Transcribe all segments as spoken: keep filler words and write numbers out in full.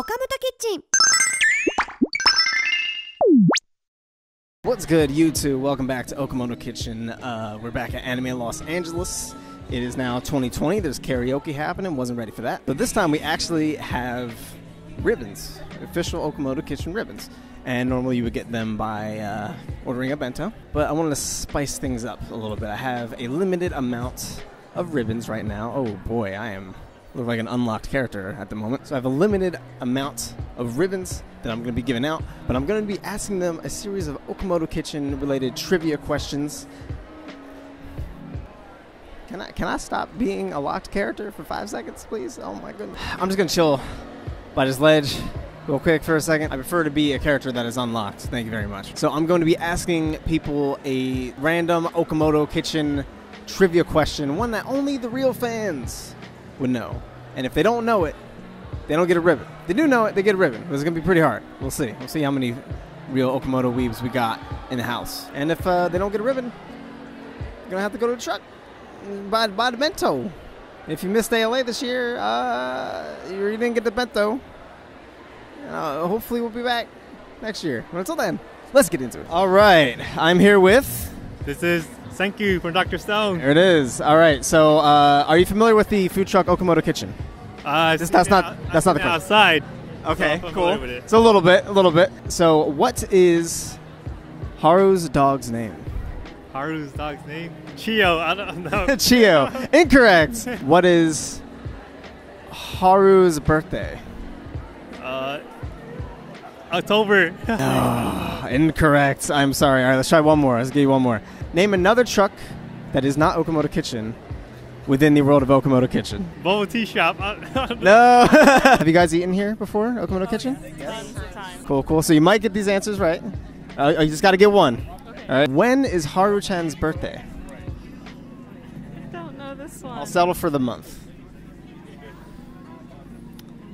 Okamoto Kitchen. What's good, YouTube? Welcome back to Okamoto Kitchen. Uh, we're back at Anime Los Angeles. It is now twenty twenty. There's karaoke happening. Wasn't ready for that. But this time we actually have ribbons, official Okamoto Kitchen ribbons. And normally you would get them by uh, ordering a bento. But I wanted to spice things up a little bit. I have a limited amount of ribbons right now. Oh boy, I am look like an unlocked character at the moment. So I have a limited amount of ribbons that I'm going to be giving out. But I'm going to be asking them a series of Okamoto Kitchen related trivia questions. Can I, can I stop being a locked character for five seconds, please? Oh my goodness. I'm just going to chill by this ledge. Real quick for a second. I prefer to be a character that is unlocked. Thank you very much. So I'm going to be asking people a random Okamoto Kitchen trivia question, one that only the real fans would know. And if they don't know it, they don't get a ribbon. If they do know it, they get a ribbon. This is going to be pretty hard. We'll see. We'll see how many real Okamoto weebs we got in the house. And if uh, they don't get a ribbon, you're going to have to go to the truck and buy, buy the bento. If you missed A L A this year, uh, you didn't get the bento. Uh, hopefully we'll be back next year. But until then, let's get into it. All right, I'm here with... This is Thank You from Doctor Stone. There it is. All right, so uh, are you familiar with the food truck Okamoto Kitchen? Uh, this, that's not, out, that's not the question. Outside. Okay, so cool. It's so a little bit, a little bit. So what is Haru's dog's name? Haru's dog's name? Chio, I don't know. Chio, incorrect. What is Haru's birthday? Uh, October. Oh, incorrect. I'm sorry. All right, let's try one more. Let's give you one more. Name another truck that is not Okamoto Kitchen within the world of Okamoto Kitchen. Bowl Tea Shop. No. Have you guys eaten here before, Okamoto oh, Kitchen? Yeah, yes. Time. Cool, cool. So you might get these answers right. Uh, you just got to get one. Okay. All right. When is Haru-chan's birthday? I don't know this one. I'll settle for the month.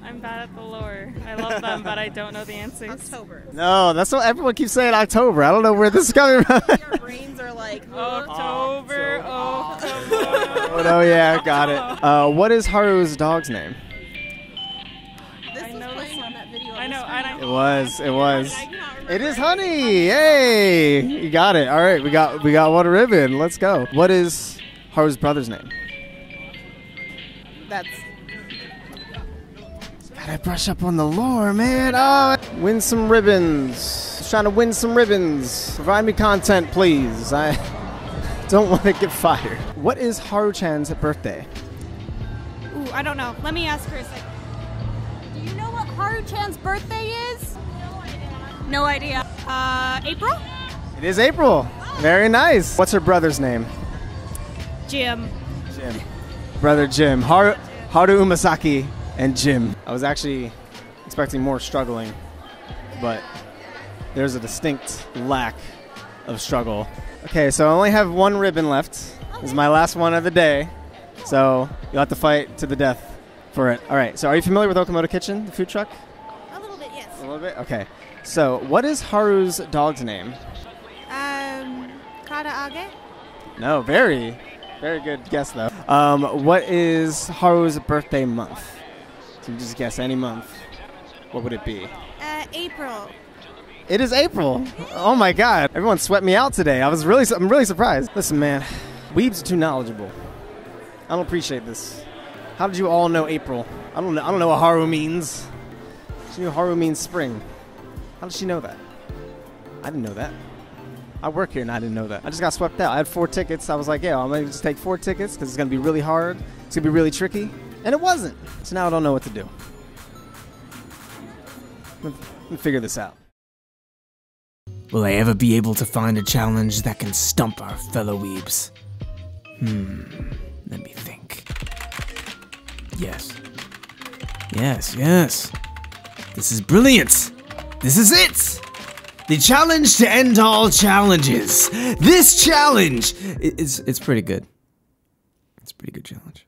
I'm bad at the lore. I love them, but I don't know the answers. October. No, that's what everyone keeps saying, October. I don't know where this is coming from. Our brains are like, October, October. Oh, no, yeah, got it. Uh, what is Haru's dog's name? This I was know playing on that video. I know, I know. It was, it was. It is Honey. Yay! You got it. All right, we got, we got one ribbon. Let's go. What is Haru's brother's name? That's... I brush up on the lore, man. Oh, win some ribbons. I'm trying to win some ribbons. Provide me content, please. I don't want to get fired. What is Haru-chan's birthday? Ooh, I don't know. Let me ask her a second. Do you know what Haru-chan's birthday is? No idea. No idea. Uh, April? It is April. Oh. Very nice. What's her brother's name? Jim. Jim. Brother Jim. Haru, Haru Umasaki. And Jim. I was actually expecting more struggling, but there's a distinct lack of struggle. Okay, so I only have one ribbon left. This is my last one of the day, so you'll have to fight to the death for it. All right, so are you familiar with Okamoto Kitchen, the food truck? A little bit, yes. A little bit? Okay. So what is Haru's dog's name? Um, Karaage? No, very, very good guess, though. Um, what is Haru's birthday month? So you just guess any month. What would it be? Uh, April. It is April. Oh my God! Everyone swept me out today. I was really, I'm really surprised. Listen, man, weebs are too knowledgeable. I don't appreciate this. How did you all know April? I don't know. I don't know what Haru means. She knew Haru means spring. How did she know that? I didn't know that. I work here and I didn't know that. I just got swept out. I had four tickets. I was like, yeah, I'm gonna just take four tickets because it's gonna be really hard. It's gonna be really tricky. And it wasn't. So now I don't know what to do. Let me figure this out. Will I ever be able to find a challenge that can stump our fellow weebs? Hmm, let me think. Yes. Yes, yes. This is brilliant. This is it. The challenge to end all challenges. This challenge is, it's pretty good. It's a pretty good challenge.